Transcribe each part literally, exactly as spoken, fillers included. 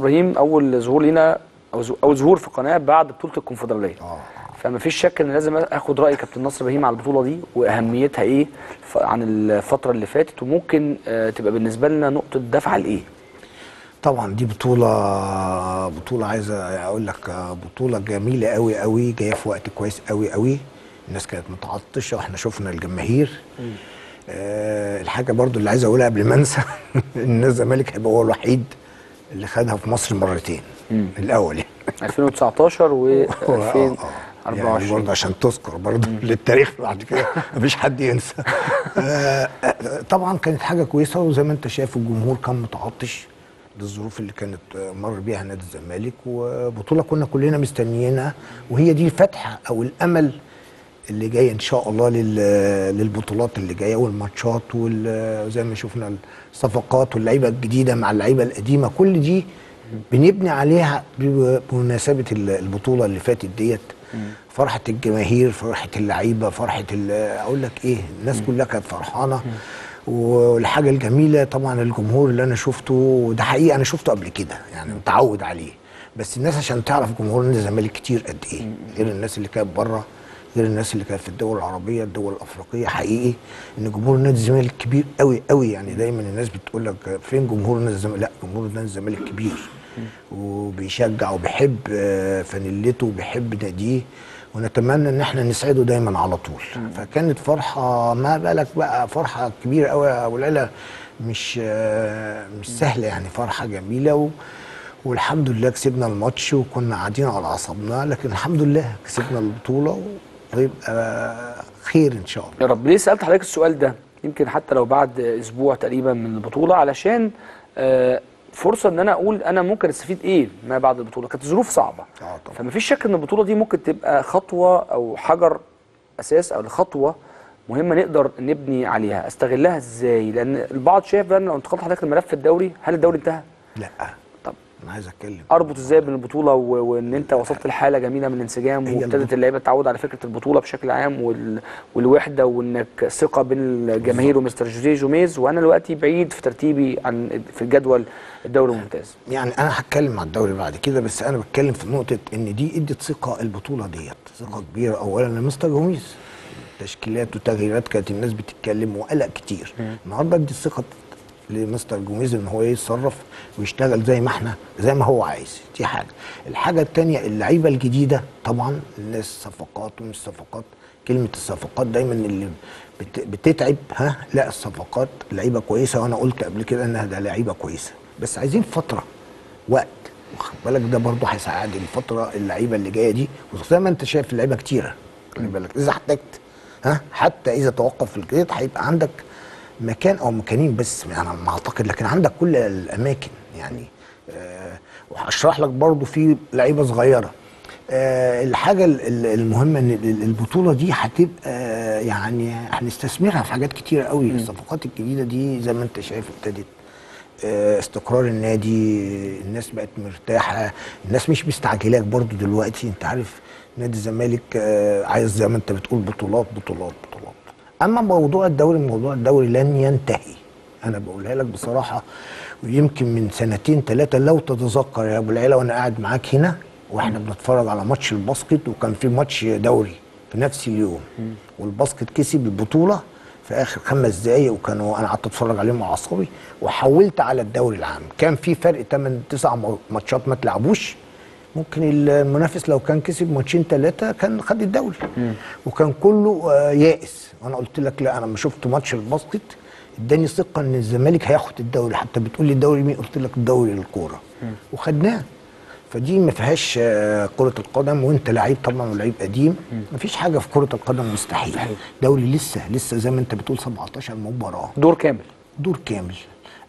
ابراهيم اول ظهور لينا او اول ظهور في القناه بعد بطوله الكونفدراليه. اه فما فيش شك ان لازم اخد راي كابتن نصر ابراهيم على البطوله دي واهميتها ايه عن الفتره اللي فاتت، وممكن تبقى بالنسبه لنا نقطه دفعه لايه. طبعا دي بطوله بطوله عايز اقول لك بطوله جميله قوي قوي، جايه في وقت كويس قوي قوي. الناس كانت متعطشه واحنا شفنا الجماهير. أه الحاجه برضو اللي عايز اقولها قبل ما انسى ان الزمالك هيبقى هو الوحيد اللي خدها في مصر مرتين. مم. الاول يعني ألفين وتسعتاشر و ألفين وأربعة وعشرين يعني برضه عشان تذكر برضه للتاريخ بعد كده مفيش حد ينسى. آه طبعا كانت حاجه كويسه، وزي ما انت شايف الجمهور كان متعطش للظروف اللي كانت مر بيها نادي الزمالك، وبطوله كنا كلنا مستنيينها، وهي دي الفتحه او الامل اللي جاي ان شاء الله للبطولات اللي جايه والماتشات وزي ما شفنا الصفقات واللعيبه الجديده مع اللعيبه القديمه، كل دي بنبني عليها بمناسبه البطوله اللي فاتت ديت. فرحه الجماهير، فرحه اللعيبه، فرحه اقول لك ايه، الناس كلها كانت فرحانه. والحاجه الجميله طبعا الجمهور اللي انا شفته، وده حقيقي انا شفته قبل كده يعني متعود عليه، بس الناس عشان تعرف جمهور نادي الزمالك كتير قد ايه، غير الناس اللي كانت بره، غير الناس اللي كانت في الدول العربيه الدول الافريقيه. حقيقي ان جمهور نادي الزمالك كبير قوي قوي، يعني دايما الناس بتقول لك فين جمهور نادي الزمالك، لا جمهور نادي الزمالك كبير وبيشجع وبيحب فانيلته وبيحب ناديه، ونتمنى ان احنا نسعده دايما على طول. فكانت فرحه ما بالك بقى، فرحه كبيره قوي يا ابو العلا، مش مش سهله يعني، فرحه جميله. و والحمد لله كسبنا الماتش وكنا قاعدين على اعصابنا، لكن الحمد لله كسبنا البطوله ويبقى خير ان شاء الله يا رب. ليه سالت حضرتك السؤال ده؟ يمكن حتى لو بعد اسبوع تقريبا من البطوله، علشان آه فرصه ان انا اقول انا ممكن استفيد ايه ما بعد البطوله. كانت الظروف صعبه، آه طبعا. فما فيش شك ان البطوله دي ممكن تبقى خطوه او حجر اساس او خطوه مهمه نقدر نبني عليها. استغلها ازاي؟ لان البعض شايف بقى، لو انت خلطت حضرتك الملف الدوري، هل الدوري انتهى؟ لا. طب انا عايز اتكلم اربط ازاي بين البطوله وان انت وصلت لحاله جميله من الانسجام، وابتدت اللعيبه تتعود على فكره البطوله بشكل عام وال... والوحده، وانك ثقه بين الجماهير ومستر جوزيه جوميش. وانا دلوقتي بعيد في ترتيبي عن في الجدول الدوري الممتاز، يعني انا هتكلم على الدوري بعد كده، بس انا بتكلم في نقطه ان دي ادت ثقه، البطوله ديت ثقه كبيره اولا لمستر جوميش، تشكيلات وتغييرات كانت الناس بتتكلم وقلق كتير. النهارده ادت ثقه لمستر جوميش ان هو يتصرف ويشتغل زي ما احنا زي ما هو عايز. دي حاجه. الحاجه الثانيه اللعيبه الجديده، طبعا الناس صفقات ومش صفقات، كلمه الصفقات دايما اللي بتتعب، ها لا الصفقات لعيبه كويسه، وانا قلت قبل كده انها ده لعيبه كويسه، بس عايزين فتره وقت، واخد بالك، ده برضه هيساعد الفتره اللعيبه اللي جايه دي. وزي ما انت شايف اللعيبه كتيره، خد بالك، اذا احتجت ها حتى اذا توقف في الجريد هيبقى عندك مكان او مكانين بس انا يعني ما اعتقد، لكن عندك كل الاماكن يعني. أه وهشرح لك برضو في لعيبه صغيره. أه الحاجه المهمه ان البطوله دي هتبقى يعني هنستثمرها في حاجات كتيره قوي. الصفقات الجديده دي زي ما انت شايف ابتدت، أه استقرار النادي، الناس بقت مرتاحه، الناس مش مستعجلاك برضو دلوقتي. انت عارف نادي الزمالك أه عايز زي ما انت بتقول بطولات بطولات بطولات. اما موضوع الدوري، موضوع الدوري لن ينتهي، انا بقولها لك بصراحه. ويمكن من سنتين ثلاثه لو تتذكر يا ابو العيله، وانا قاعد معاك هنا واحنا بنتفرج على ماتش الباسكت، وكان في ماتش دوري في نفس اليوم، والباسكت كسب البطوله في اخر خمس دقائق، وكانوا انا قعدت اتفرج عليهم على اعصابي، وحولت على الدوري العام. كان في فرق تمن تسع ماتشات ما تلعبوش، ممكن المنافس لو كان كسب ماتشين ثلاثه كان خد الدوري، وكان كله يائس. وانا قلت لك لا، انا لما شفت ماتش الباسكت اداني ثقه ان الزمالك هياخد الدوري، حتى بتقول لي الدوري مين؟ قلت لك الدوري الكوره، وخدناه. فدي ما فيهاش كره القدم، وانت لعيب طبعا ولعيب قديم، ما فيش حاجه في كره القدم مستحيل. دوري لسه لسه زي ما انت بتقول سبعتاشر مباراه، دور كامل دور كامل.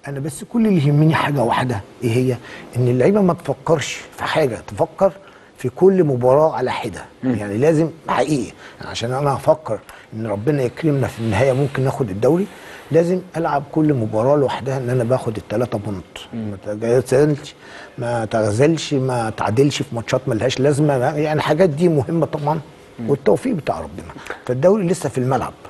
انا بس كل اللي يهمني حاجه واحده، ايه هي؟ ان اللعيبه ما تفكرش في حاجه، تفكر في كل مباراه على حده. مم. يعني لازم حقيقي، عشان انا هفكر ان ربنا يكرمنا في النهايه ممكن ناخد الدوري، لازم العب كل مباراه لوحدها ان انا باخد الثلاثه بونت، ما تغزلش ما تغزلش ما تعادلش في ماتشات مالهاش لازمه، يعني الحاجات دي مهمه طبعا، والتوفيق بتاع ربنا. فالدوري لسه في الملعب.